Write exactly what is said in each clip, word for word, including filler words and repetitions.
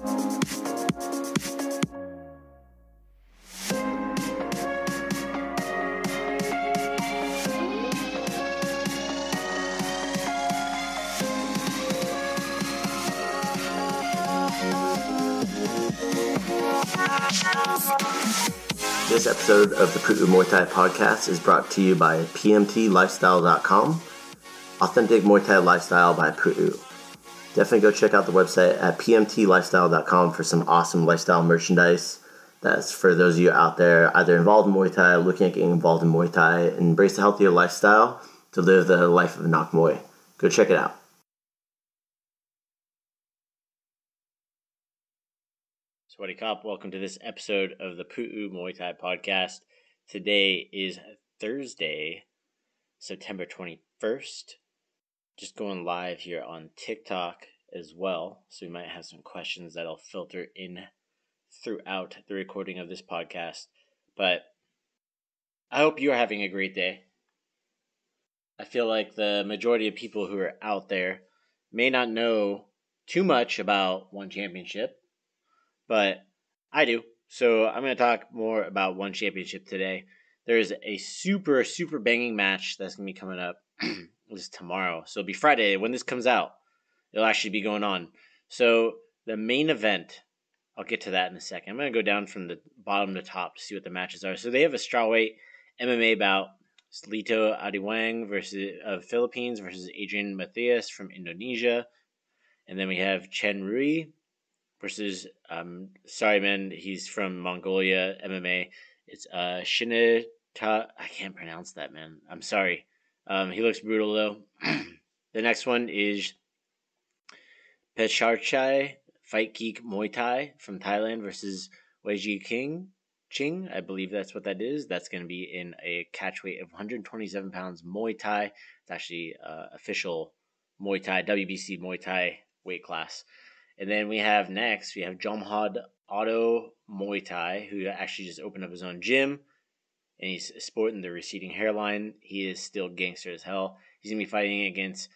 This episode of the Pu'u Muay Thai podcast is brought to you by P M T lifestyle dot com, authentic Muay Thai lifestyle by Pu'u. Definitely go check out the website at P M T lifestyle dot com for some awesome lifestyle merchandise. That's for those of you out there either involved in Muay Thai, looking at getting involved in Muay Thai, embrace a healthier lifestyle to live the life of Nakamoy. Go check it out. Swadee Kop, welcome to this episode of the Pu'u Muay Thai podcast. Today is Thursday, September twenty-first. Just going live here on TikTok as well, so we might have some questions that'll filter in throughout the recording of this podcast. But I hope you are having a great day. I feel like the majority of people who are out there may not know too much about One Championship, but I do. So I'm going to talk more about One Championship today. There is a super, super banging match that's going to be coming up this tomorrow. So it'll be Friday when this comes out. It'll actually be going on. So the main event, I'll get to that in a second. I'm going to go down from the bottom to top to see what the matches are. So they have a strawweight M M A bout. It's Lito Adiwang versus, of Philippines versus Adrian Mathias from Indonesia. And then we have Chen Rui versus, um, sorry, man, he's from Mongolia, M M A. It's uh, Shinita. I can't pronounce that, man. I'm sorry. Um, he looks brutal, though. The next one is Petchcharchai, Fight Geek Muay Thai from Thailand versus Wei Ji Ching. Ching, I believe that's what that is. That's going to be in a catch weight of one hundred twenty-seven pounds Muay Thai. It's actually uh, official Muay Thai, W B C Muay Thai weight class. And then we have next, we have Jomhod Auto Muay Thai, who actually just opened up his own gym, and he's sporting the receding hairline. He is still gangster as hell. He's going to be fighting against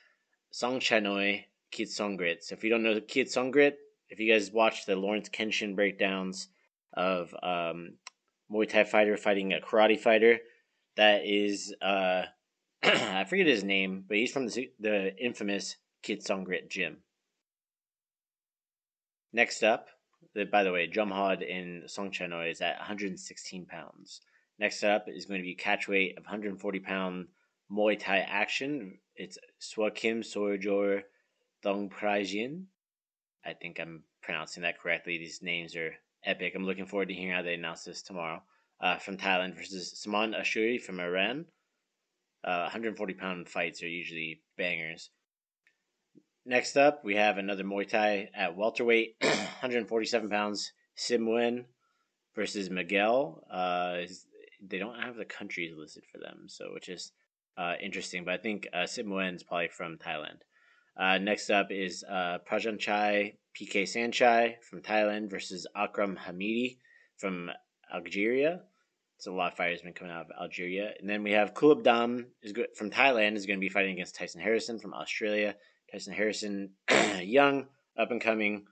Songchainoi Kiatsongrit. So if you don't know Kiatsongrit, if you guys watch the Lawrence Kenshin breakdowns of um, Muay Thai fighter fighting a karate fighter, that is, uh, I forget his name, but he's from the, the infamous Kiatsongrit gym. Next up, by the way, Jomhod in Songchainoi is at one hundred sixteen pounds. Next up is going to be catch weight of one hundred forty pound Muay Thai action. It's Swakim Sojor Dong Prajin. I think I'm pronouncing that correctly. These names are epic. I'm looking forward to hearing how they announce this tomorrow. Uh, from Thailand versus Simon Ashuri from Iran. Uh, one hundred forty pound fights are usually bangers. Next up, we have another Muay Thai at welterweight, one hundred forty-seven pounds, Sim Wen versus Miguel. Uh, they don't have the countries listed for them, so which is uh, interesting, but I think uh, Sim Wen is probably from Thailand. Uh, next up is uh, Prajan Chai P K. Sanchai from Thailand versus Akram Hamidi from Algeria. So a lot of fighters have been coming out of Algeria. And then we have Kulabdam is go- from Thailand is going to be fighting against Tyson Harrison from Australia. Tyson Harrison, young, up-and-coming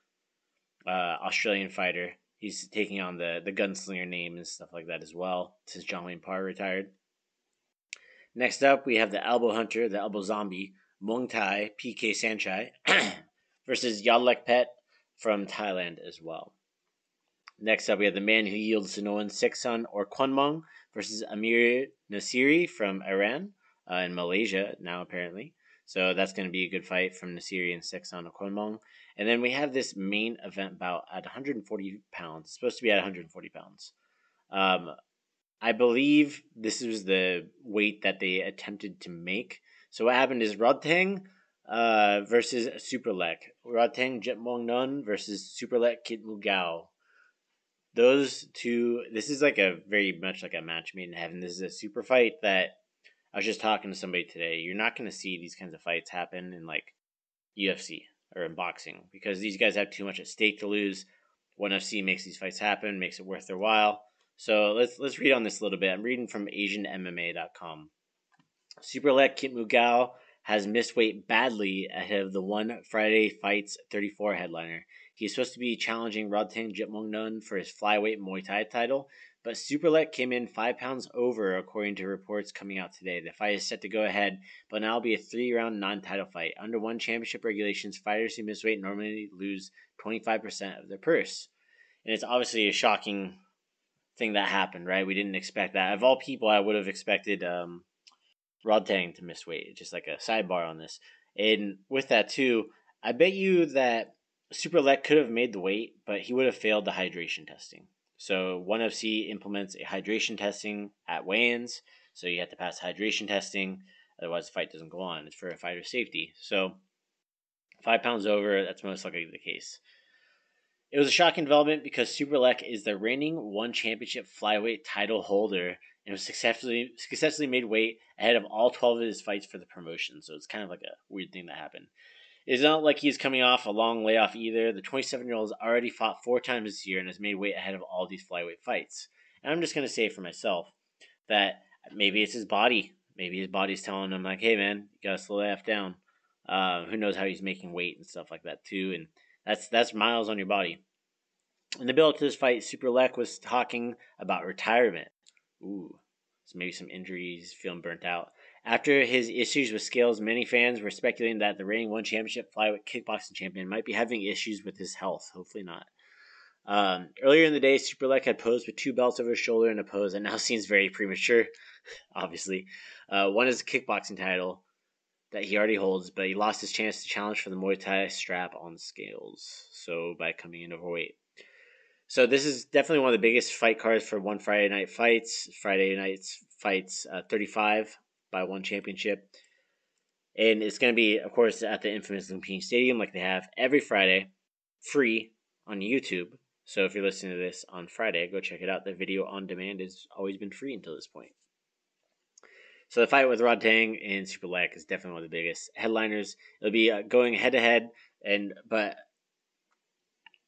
uh, Australian fighter. He's taking on the, the gunslinger name and stuff like that as well, since John Wayne Parr retired. Next up, we have the elbow hunter, the elbow zombie, Muay Thai, P K Sanchai, versus Yadlek Pet from Thailand as well. Next up, we have the man who yields to no one, Seksan or Kwanmong, versus Amir Nasiri from Iran uh, in Malaysia now, apparently. So that's going to be a good fight from Nasiri and Seksan Okonmong. And then we have this main event bout at one hundred forty pounds. It's supposed to be at one hundred forty pounds. Um, I believe this was the weight that they attempted to make. So what happened is Rodtang uh, versus Superlek. Rodtang Jitmuangnon versus Superlek Kiatmoo nine. Those two, this is like a very much like a match made in heaven. This is a super fight that I was just talking to somebody today. You're not going to see these kinds of fights happen in like U F C or in boxing because these guys have too much at stake to lose. ONE F C makes these fights happen, makes it worth their while. So let's let's read on this a little bit. I'm reading from Asian M M A dot com. Superlek Kiatmoo nine has missed weight badly ahead of the One Friday Fights thirty-four headliner. He's supposed to be challenging Rodtang Jitmuangnon for his flyweight Muay Thai title, but Superlek came in five pounds over, according to reports coming out today. The fight is set to go ahead, but now will be a three-round non-title fight. Under One Championship regulations, fighters who miss weight normally lose twenty-five percent of their purse. And it's obviously a shocking thing that happened, right? We didn't expect that. Of all people, I would have expected um, Rodtang to miss weight. Just like a sidebar on this. And with that, too, I bet you that Superlek could have made the weight, but he would have failed the hydration testing. So ONE F C implements a hydration testing at weigh-ins, so you have to pass hydration testing, otherwise the fight doesn't go on. It's for a fighter's safety. So five pounds over, that's most likely the case. It was a shocking development because Superlek is the reigning One Championship flyweight title holder and was successfully successfully made weight ahead of all twelve of his fights for the promotion. So it's kind of like a weird thing that happened. It's not like he's coming off a long layoff either. The twenty-seven-year-old has already fought four times this year and has made weight ahead of all these flyweight fights. And I'm just going to say for myself that maybe it's his body. Maybe his body's telling him, like, hey, man, you got to slow the F down. Uh, who knows how he's making weight and stuff like that, too. And that's that's miles on your body. In the build-up to this fight, Superlek was talking about retirement. Ooh, so maybe some injuries, feeling burnt out. After his issues with scales, many fans were speculating that the reigning One Championship flyweight kickboxing champion might be having issues with his health. Hopefully not. Um, earlier in the day, Superlek had posed with two belts over his shoulder in a pose that now seems very premature, obviously. Uh, one is a kickboxing title that he already holds, but he lost his chance to challenge for the Muay Thai strap on scales, so by coming in overweight. So this is definitely one of the biggest fight cards for one Friday night fights, Friday night's fights uh, thirty-five. By One Championship, and it's going to be, of course, at the infamous Lumpini Stadium, like they have every Friday, free on YouTube. So if you're listening to this on Friday, go check it out. The video on demand has always been free until this point. So the fight with Rodtang and Superlek is definitely one of the biggest headliners. It'll be uh, going head to head, and but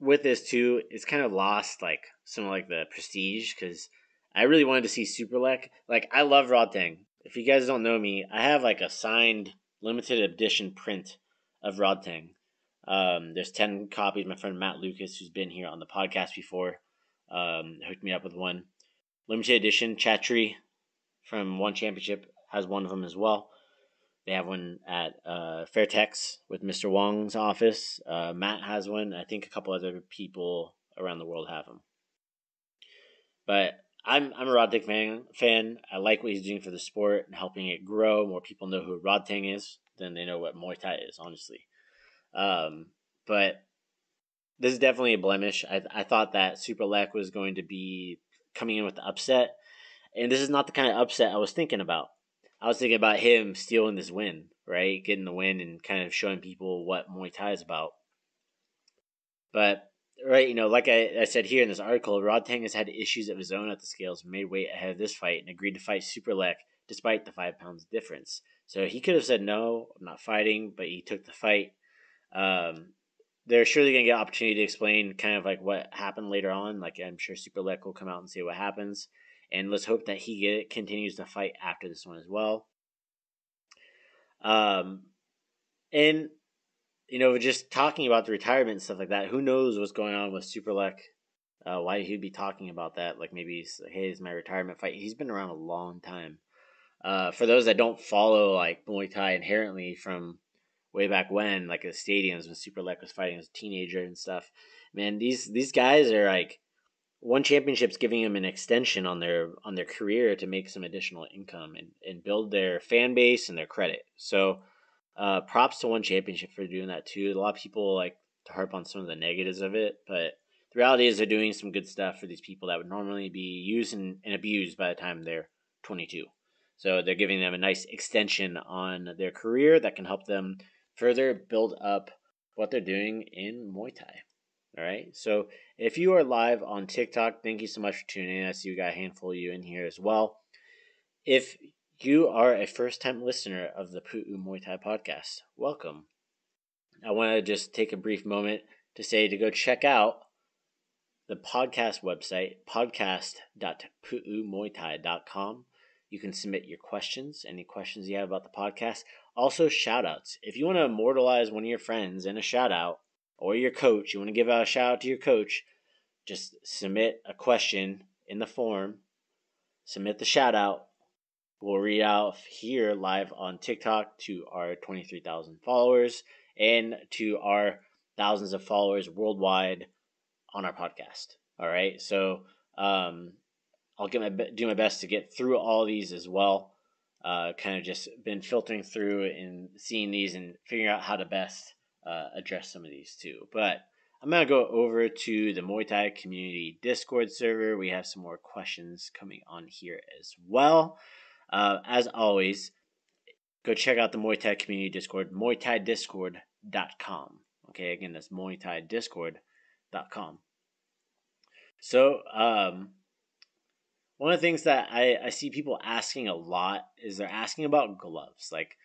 with this too, it's kind of lost like some of like the prestige, because I really wanted to see Superlek. Like, I love Rodtang. If you guys don't know me, I have like a signed limited edition print of Rodtang. Um, there's ten copies. My friend Matt Lucas, who's been here on the podcast before, um, hooked me up with one. Limited edition, Chatri from One Championship has one of them as well. They have one at uh, Fairtex with Mister Wong's office. Uh, Matt has one. I think a couple other people around the world have them. But I'm I'm a Rodtang fan, fan. I like what he's doing for the sport and helping it grow. More people know who Rodtang is than they know what Muay Thai is, honestly. Um, but this is definitely a blemish. I I thought that Superlek was going to be coming in with the upset, and this is not the kind of upset I was thinking about. I was thinking about him stealing this win, right? Getting the win and kind of showing people what Muay Thai is about. But right, you know, like I, I said here in this article, Rodtang has had issues of his own at the scales, made weight ahead of this fight, and agreed to fight Superlek despite the five pounds difference. So he could have said, no, I'm not fighting, but he took the fight. Um, they're surely going to get an opportunity to explain kind of like what happened later on. Like, I'm sure Superlek will come out and say what happens. And let's hope that he get, continues to fight after this one as well. Um, and... You know, just talking about the retirement and stuff like that, who knows what's going on with Superlek, uh, why he'd be talking about that. Like, maybe he's like, hey, this is my retirement fight. He's been around a long time. Uh, for those that don't follow, like, Muay Thai inherently from way back when, like, the stadiums when Superlek was fighting as a teenager and stuff, man, these these guys are, like, One Championship's giving them an extension on their on their career to make some additional income and, and build their fan base and their credit. So Uh, props to One Championship for doing that too. A lot of people like to harp on some of the negatives of it, but the reality is they're doing some good stuff for these people that would normally be used and, and abused by the time they're twenty-two. So they're giving them a nice extension on their career that can help them further build up what they're doing in Muay Thai. All right. So if you are live on TikTok, thank you so much for tuning in. I see we got a handful of you in here as well. If you are a first-time listener of the Pu'u Muay Thai podcast, welcome. I want to just take a brief moment to say to go check out the podcast website, podcast dot pu'u muay thai dot com. You can submit your questions, any questions you have about the podcast. Also, shout-outs. If you want to immortalize one of your friends in a shout-out or your coach, you want to give out a shout out to your coach, just submit a question in the form, submit the shout out. We'll read out here live on TikTok to our twenty-three thousand followers and to our thousands of followers worldwide on our podcast. All right. So um, I'll get my, do my best to get through all these as well. Uh, kind of just been filtering through and seeing these and figuring out how to best uh, address some of these too. But I'm going to go over to the Muay Thai community Discord server. We have some more questions coming on here as well. Uh, as always, go check out the Muay Thai community Discord, muay thai discord dot com. Okay, again, that's muay thai discord dot com. So, um, one of the things that I, I see people asking a lot is they're asking about gloves. Like,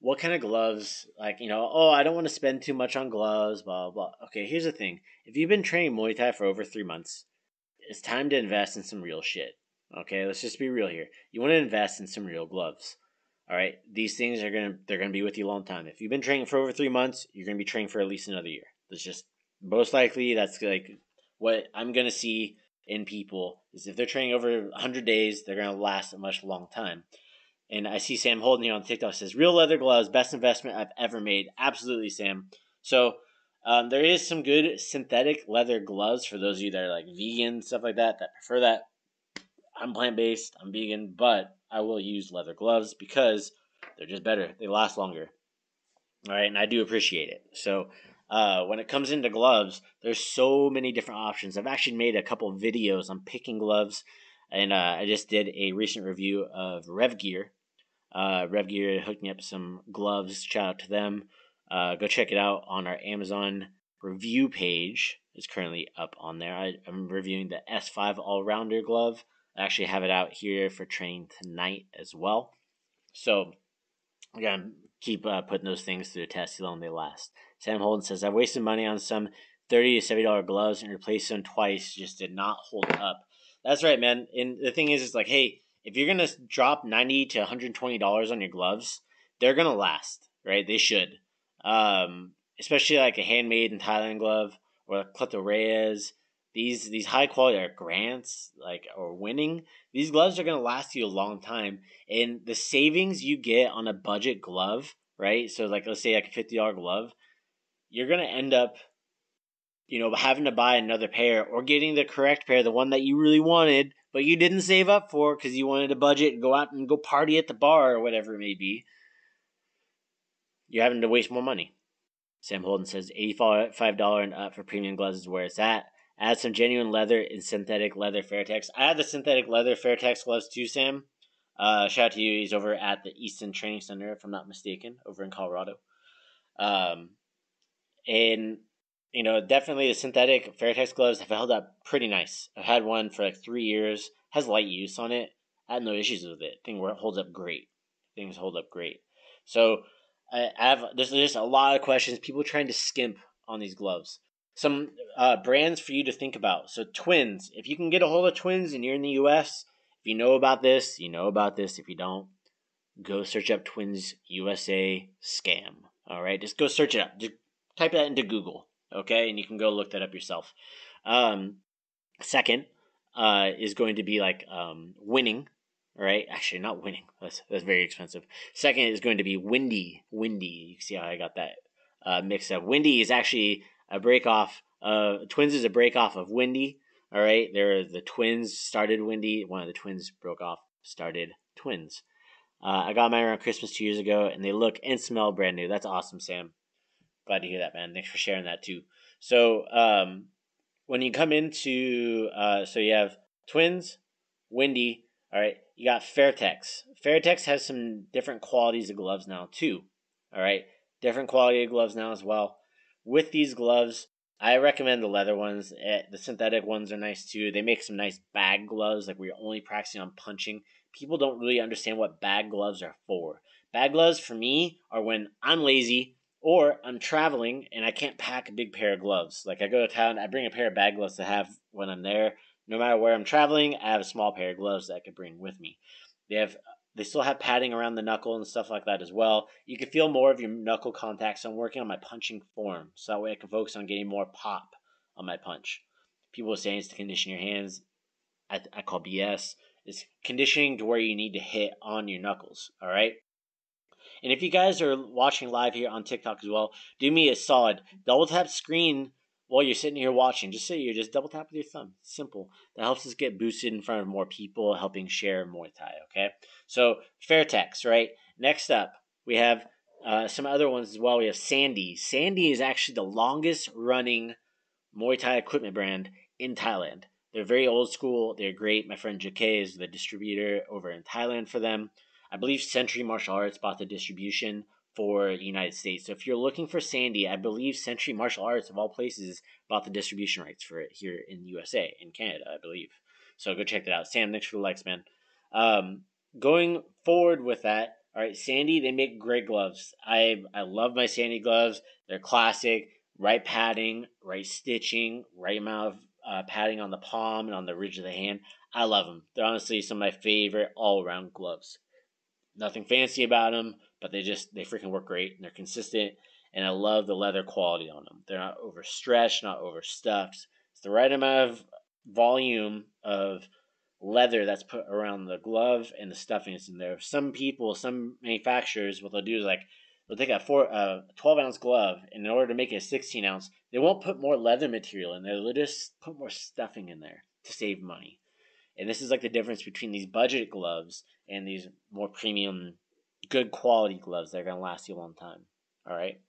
what kind of gloves? Like, you know, oh, I don't want to spend too much on gloves, blah, blah, blah. Okay, here's the thing. If you've been training Muay Thai for over three months, it's time to invest in some real shit. Okay, let's just be real here. You want to invest in some real gloves. All right, these things are going to, they're going to be with you a long time. If you've been training for over three months, you're going to be training for at least another year. That's just most likely that's like what I'm going to see in people is if they're training over one hundred days, they're going to last a much long time. And I see Sam Holden here on TikTok says, real leather gloves, best investment I've ever made. Absolutely, Sam. So um, there is some good synthetic leather gloves for those of you that are like vegan, stuff like that, that prefer that. I'm plant-based, I'm vegan, but I will use leather gloves because they're just better. They last longer. All right, and I do appreciate it. So uh, when it comes into gloves, there's so many different options. I've actually made a couple of videos on picking gloves, and uh, I just did a recent review of Revgear. Uh, Revgear hooked me up some gloves. Shout out to them. Uh, go check it out on our Amazon review page. It's currently up on there. I, I'm reviewing the S five All-Rounder glove. I actually have it out here for training tonight as well. So I'm going to keep uh, putting those things through the test. See how long they last. Sam Holden says, I've wasted money on some thirty to seventy dollars gloves and replaced them twice. Just did not hold up. That's right, man. And the thing is, it's like, hey, if you're going to drop ninety to one hundred twenty dollars on your gloves, they're going to last, right? They should. Um, especially like a handmade in Thailand glove or like Cletorea's. These these high quality are grants like or winning. These gloves are gonna last you a long time, and the savings you get on a budget glove, right? So like let's say like a fifty dollar glove, you're gonna end up, you know, having to buy another pair or getting the correct pair, the one that you really wanted, but you didn't save up for because you wanted a budget and go out and go party at the bar or whatever it may be. You're having to waste more money. Sam Holden says eighty-five dollar and up for premium gloves is where it's at. Add some genuine leather and synthetic leather Fairtex. I had the synthetic leather Fairtex gloves too, Sam. Uh, shout out to you. He's over at the Easton Training Center, if I'm not mistaken, over in Colorado. Um, and, you know, definitely the synthetic Fairtex gloves have held up pretty nice. I've had one for like three years. Has light use on it. I had no issues with it. Thing where it holds up great. Things hold up great. So I have there's just a lot of questions. People trying to skimp on these gloves. Some uh, brands for you to think about. So Twins, if you can get a hold of Twins and you're in the U S, if you know about this, you know about this. If you don't, go search up Twins U S A scam. All right, just go search it up. Just type that into Google, okay? And you can go look that up yourself. Um, second uh, is going to be like um, winning, right? Actually, not winning. That's, that's very expensive. Second is going to be Windy. Windy, you can see how I got that uh, mixed up. Windy is actually... A break off uh Twins is a break off of Windy. All right. There the Twins started Windy. One of the Twins broke off, started Twins. Uh, I got mine around Christmas two years ago and they look and smell brand new. That's awesome, Sam. Glad to hear that, man. Thanks for sharing that too. So um when you come into uh so you have Twins, Windy, all right, you got Fairtex. Fairtex has some different qualities of gloves now too. All right. Different quality of gloves now as well. With these gloves, I recommend the leather ones. The synthetic ones are nice too. They make some nice bag gloves, like we're only practicing on punching. People don't really understand what bag gloves are for. Bag gloves for me are when I'm lazy or I'm traveling and I can't pack a big pair of gloves. Like I go to town, I bring a pair of bag gloves to have when I'm there. No matter where I'm traveling, I have a small pair of gloves that I could bring with me. They have They still have padding around the knuckle and stuff like that as well. You can feel more of your knuckle contacts. So I'm working on my punching form, so that way I can focus on getting more pop on my punch. People are saying it's to condition your hands. I, I call B S. It's conditioning to where you need to hit on your knuckles, all right? And if you guys are watching live here on TikTok as well, do me a solid. Double tap screen while you're sitting here watching. Just sit here. Just double tap with your thumb. Simple. That helps us get boosted in front of more people, helping share Muay Thai, okay? So Fairtex, right? Next up, we have uh, some other ones as well. We have Sandy. Sandy is actually the longest running Muay Thai equipment brand in Thailand. They're very old school. They're great. My friend J K is the distributor over in Thailand for them. I believe Century Martial Arts bought the distribution for the United States. So if you're looking for Sandy, I believe Century Martial Arts, of all places, bought the distribution rights for it here in the U S A, in Canada, I believe. So go check that out. Sam, thanks for the likes, man. Um, going forward with that, all right, Sandy, they make great gloves. I, I love my Sandy gloves. They're classic. Right padding, right stitching, right amount of uh, padding on the palm and on the ridge of the hand. I love them. They're honestly some of my favorite all-around gloves. Nothing fancy about them, but they just, they freaking work great, and they're consistent, and I love the leather quality on them. They're not overstretched, not overstuffed. It's the right amount of volume of leather that's put around the glove and the stuffing that's in there. Some people, some manufacturers, what they'll do is like, they'll take a four, uh, twelve-ounce glove, and in order to make it a sixteen-ounce, they won't put more leather material in there. They'll just put more stuffing in there to save money. And this is like the difference between these budget gloves and these more premium, good quality gloves that are going to last you a long time. All right.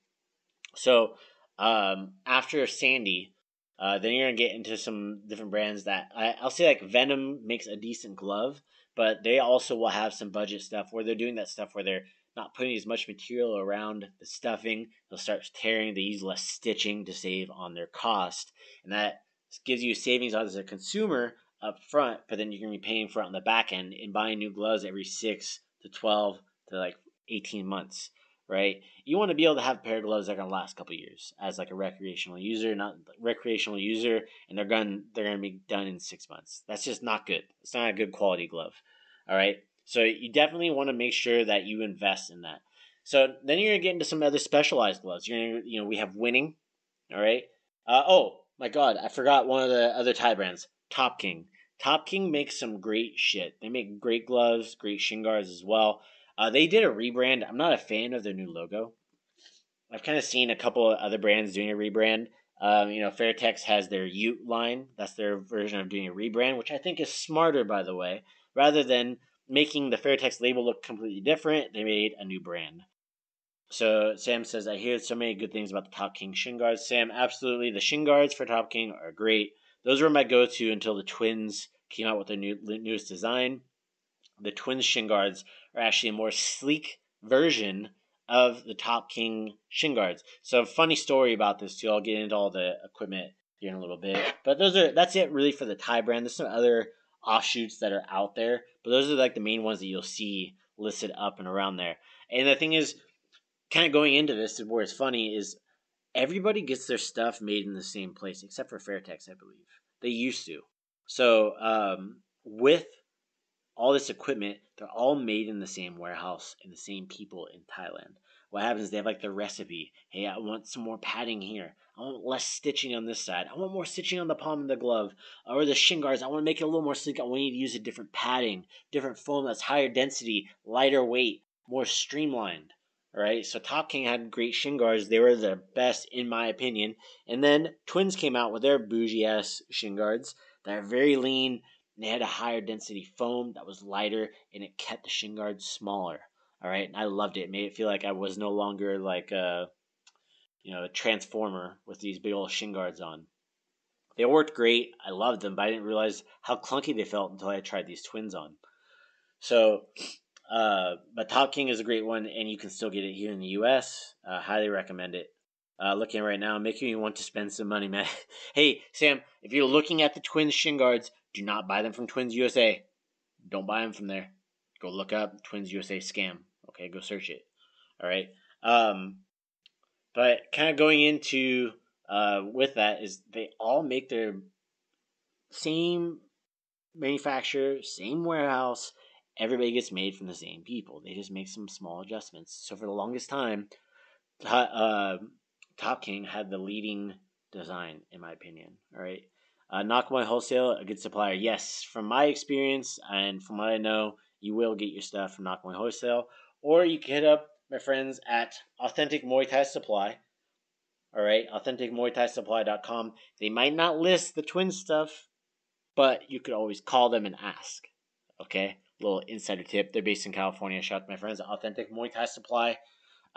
So um, after Sandy, uh, then you're going to get into some different brands that I, I'll say like Venom makes a decent glove, but they also will have some budget stuff where they're doing that stuff where they're not putting as much material around the stuffing. They'll start tearing. They use less stitching to save on their cost. And that gives you savings as a consumer up front, but then you're going to be paying for it on the back end and buying new gloves every six to twelve to like eighteen months, right? You want to be able to have a pair of gloves that are going to last a couple of years as like a recreational user, not recreational user, and they're going, they're going to be done in six months. That's just not good. It's not a good quality glove, all right? So you definitely want to make sure that you invest in that. So then you're going to get into some other specialized gloves. You're going to, you know, we have Winning, all right? Uh, oh, my God, I forgot one of the other Thai brands. Top King. Top King makes some great shit. They make great gloves, great shin guards as well. Uh, they did a rebrand. I'm not a fan of their new logo. I've kind of seen a couple of other brands doing a rebrand. Um, you know, Fairtex has their Ute line. That's their version of doing a rebrand, which I think is smarter, by the way. Rather than making the Fairtex label look completely different, they made a new brand. So Sam says, I hear so many good things about the Top King shin guards. Sam, absolutely. The shin guards for Top King are great. Those were my go-to until the Twins came out with their new, newest design. The Twins shin guards are actually a more sleek version of the Top King shin guards. So, funny story about this too. I'll get into all the equipment here in a little bit. But those are that's it really for the Thai brand. There's some other offshoots that are out there, but those are like the main ones that you'll see listed up and around there. And the thing is, kind of going into this, where it's funny is, everybody gets their stuff made in the same place, except for Fairtex, I believe. They used to. So um, with all this equipment, they're all made in the same warehouse and the same people in Thailand. What happens is they have like the recipe. Hey, I want some more padding here. I want less stitching on this side. I want more stitching on the palm of the glove. Or the shin guards, I want to make it a little more sleek. I want you to use a different padding, different foam that's higher density, lighter weight, more streamlined. Right, so Top King had great shin guards. They were the best, in my opinion. And then Twins came out with their bougie-ass shin guards that are very lean, and they had a higher density foam that was lighter, and it kept the shin guards smaller. All right, and I loved it. It made it feel like I was no longer like a, you know, a transformer with these big old shin guards on. They worked great. I loved them, but I didn't realize how clunky they felt until I tried these Twins on. So... Uh, but Top King is a great one, and you can still get it here in the U S. Uh, highly recommend it. Uh, looking right now, making you want to spend some money, man. Hey, Sam, if you're looking at the Twins shin guards, do not buy them from Twins U S A. Don't buy them from there. Go look up Twins U S A scam. Okay, go search it. All right. Um, but kind of going into uh with that is they all make their same manufacturer, same warehouse. everybody gets made from the same people. They just make some small adjustments. So for the longest time, uh, Top King had the leading design, in my opinion. All right. Uh, Nakamoy Wholesale, a good supplier. Yes, from my experience and from what I know, you will get your stuff from Nakamoy Wholesale. Or you can hit up my friends at Authentic Muay Thai Supply. All right, authentic muay thai supply dot com. They might not list the twin stuff, but you could always call them and ask. Okay, little insider tip. They're based in California. Shout out to my friends at Authentic Muay Thai Supply.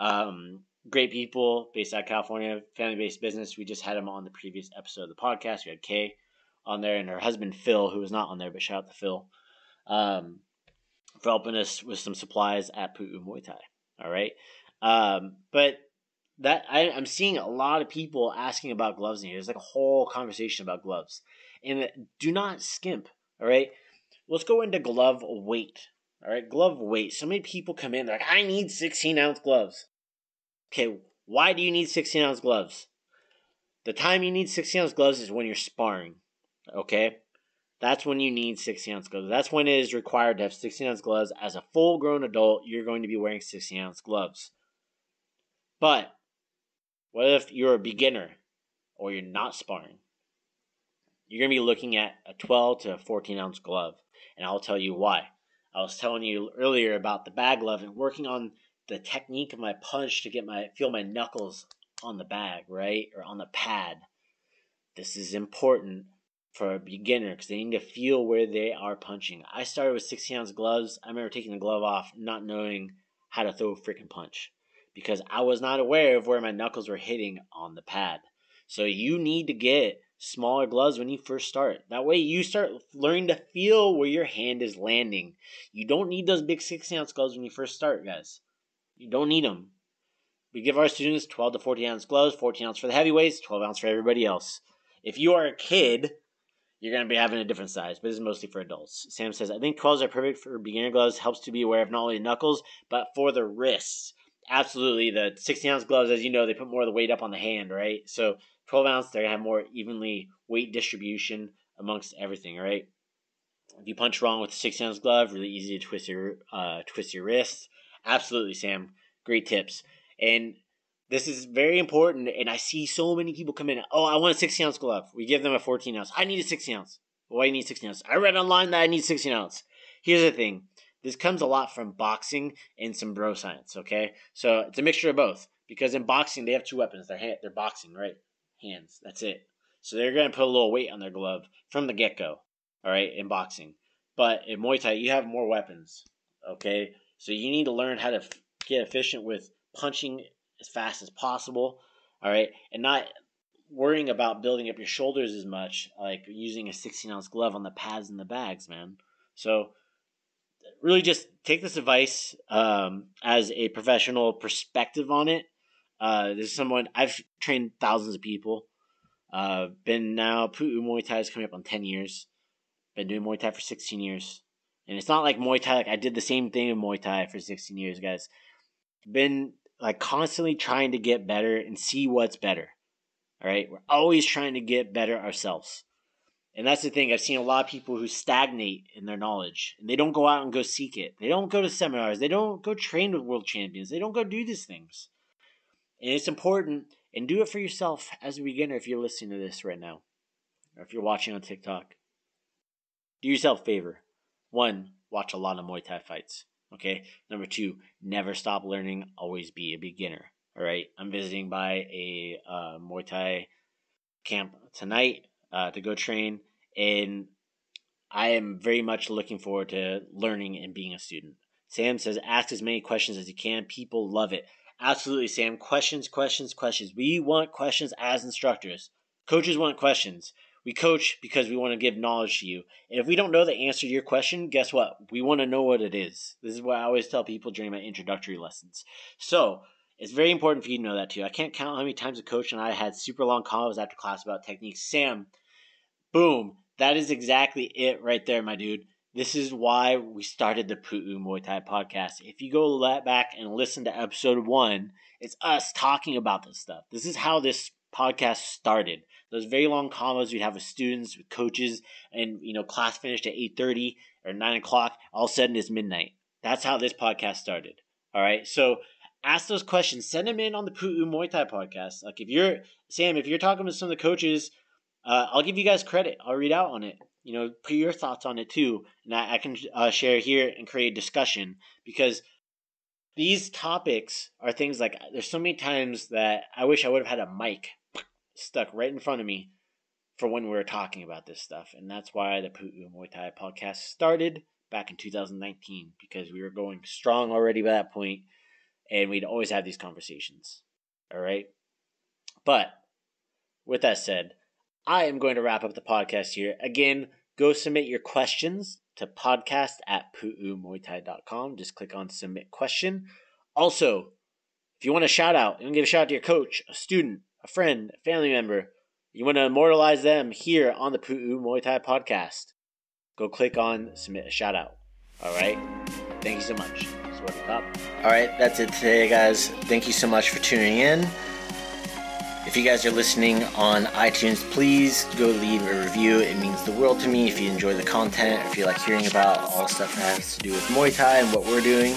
Um, great people based out of California, family-based business. We just had them on the previous episode of the podcast. We had Kay on there and her husband, Phil, who was not on there, but shout out to Phil. Um, for helping us with some supplies at Pu'u Muay Thai. All right. Um, but that I, I'm seeing a lot of people asking about gloves in here. There's like a whole conversation about gloves. And do not skimp. All right. Let's go into glove weight. All right. Glove weight. So many people come in, they're like, I need sixteen ounce gloves. Okay. Why do you need sixteen ounce gloves? The time you need sixteen ounce gloves is when you're sparring. Okay. That's when you need sixteen ounce gloves. That's when it is required to have sixteen ounce gloves. As a full-grown adult, you're going to be wearing sixteen ounce gloves. But what if you're a beginner or you're not sparring? You're going to be looking at a twelve to fourteen ounce glove, and I'll tell you why. I was telling you earlier about the bag glove and working on the technique of my punch to get my feel my knuckles on the bag, right, or on the pad. This is important for a beginner, because they need to feel where they are punching. I started with sixteen ounce gloves. I remember taking the glove off, not knowing how to throw a freaking punch, because I was not aware of where my knuckles were hitting on the pad. So you need to get smaller gloves when you first start. That way you start learning to feel where your hand is landing. You don't need those big sixteen ounce gloves when you first start, guys. You don't need them. We give our students twelve to fourteen ounce gloves, fourteen ounce for the heavyweights, twelve ounce for everybody else. If you are a kid, you're going to be having a different size, but this is mostly for adults. Sam says, I think twelves are perfect for beginner gloves. Helps to be aware of not only knuckles, but for the wrists. Absolutely. The sixteen ounce gloves, as you know, they put more of the weight up on the hand, right? So twelve ounce, they're going to have more evenly weight distribution amongst everything, right? If you punch wrong with a sixteen ounce glove, really easy to twist your, uh, twist your wrist. Absolutely, Sam. Great tips. And this is very important, and I see so many people come in. Oh, I want a sixteen ounce glove. We give them a fourteen ounce. I need a sixteen ounce. Why do you need sixteen ounce? I read online that I need sixteen ounce. Here's the thing. This comes a lot from boxing and some bro science, okay? So it's a mixture of both, because in boxing, they have two weapons. They're, hand, they're boxing, right? Hands. That's it. So they're going to put a little weight on their glove from the get-go, all right, in boxing. But in Muay Thai, you have more weapons, okay? So you need to learn how to get efficient with punching as fast as possible, all right, and not worrying about building up your shoulders as much, like using a sixteen ounce glove on the pads and the bags, man. So really just take this advice um, as a professional perspective on it. Uh, this is someone, I've trained thousands of people, uh, been now, Pu'u Muay Thai is coming up on ten years, been doing Muay Thai for sixteen years, and it's not like Muay Thai, like I did the same thing in Muay Thai for sixteen years, guys. Been like constantly trying to get better and see what's better, all right? We're always trying to get better ourselves. And that's the thing. I've seen a lot of people who stagnate in their knowledge, and they don't go out and go seek it. They don't go to seminars. They don't go train with world champions. They don't go do these things. And it's important, and do it for yourself as a beginner if you're listening to this right now, or if you're watching on TikTok. Do yourself a favor. One, watch a lot of Muay Thai fights. Okay, number two, never stop learning, always be a beginner, all right? I'm visiting by a uh, Muay Thai camp tonight uh, to go train, and I am very much looking forward to learning and being a student. Sam says, ask as many questions as you can. People love it. Absolutely, Sam. Questions, questions, questions. We want questions as instructors. Coaches want questions. We coach because we want to give knowledge to you. And if we don't know the answer to your question, guess what? We want to know what it is. This is what I always tell people during my introductory lessons. So it's very important for you to know that too. I can't count how many times a coach and I had super long calls after class about techniques. Sam, boom, that is exactly it right there, my dude. This is why we started the Pu'u Muay Thai podcast. If you go back and listen to episode one, it's us talking about this stuff. This is how this podcast started. Those very long combos we'd have with students, with coaches, and, you know, class finished at eight thirty or nine o'clock. All of a sudden, it's midnight. That's how this podcast started. All right? So ask those questions. Send them in on the Pu'u Muay Thai podcast. Like, if you're, Sam, if you're talking to some of the coaches, uh, I'll give you guys credit. I'll read out on it. You know, put your thoughts on it too. And I, I can uh, share here and create a discussion, because these topics are things like, there's so many times that I wish I would have had a mic stuck right in front of me for when we were talking about this stuff. And that's why the Pu'u Muay Thai podcast started back in two thousand nineteen, because we were going strong already by that point, and we'd always have these conversations. All right? But with that said, I am going to wrap up the podcast here. Again, go submit your questions to podcast at puumuaythai dot com. Just click on submit question. Also, if you want a shout out, you want to give a shout out to your coach, a student, a friend, a family member, you want to immortalize them here on the Pu'u Muay Thai podcast, go click on submit a shout out. All right? Thank you so much. All right, that's it today, guys. Thank you so much for tuning in. If you guys are listening on iTunes, please go leave a review. It means the world to me. If you enjoy the content, if you like hearing about all the stuff that has to do with Muay Thai and what we're doing,